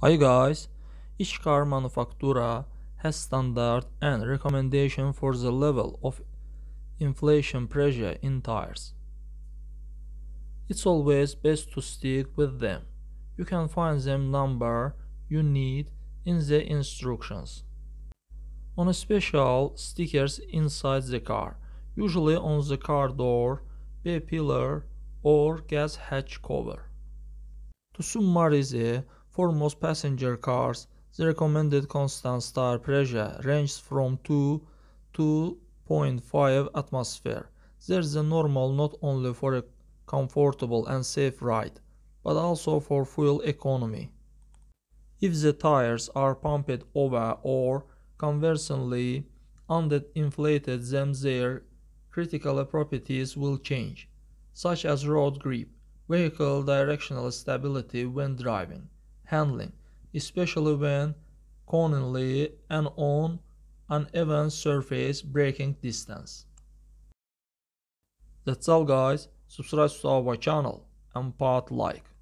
Hi guys, Ishkar Manufaktura has standard and recommendation for the level of inflation pressure in tires. It's always best to stick with them. You can find them number you need in the instructions. On a special stickers inside the car, usually on the car door, B pillar or gas hatch cover. To summarize it, for most passenger cars, the recommended constant tire pressure ranges from 2 to 2.5 atmosphere. There's a normal not only for a comfortable and safe ride, but also for fuel economy. If the tires are pumped over or conversely underinflated, then their critical properties will change, such as road grip, vehicle directional stability when driving, handling, especially when cornering and on an uneven surface, braking distance. That's all guys, subscribe to our channel and pat like.